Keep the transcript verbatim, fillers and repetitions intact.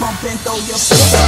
Bump and throw your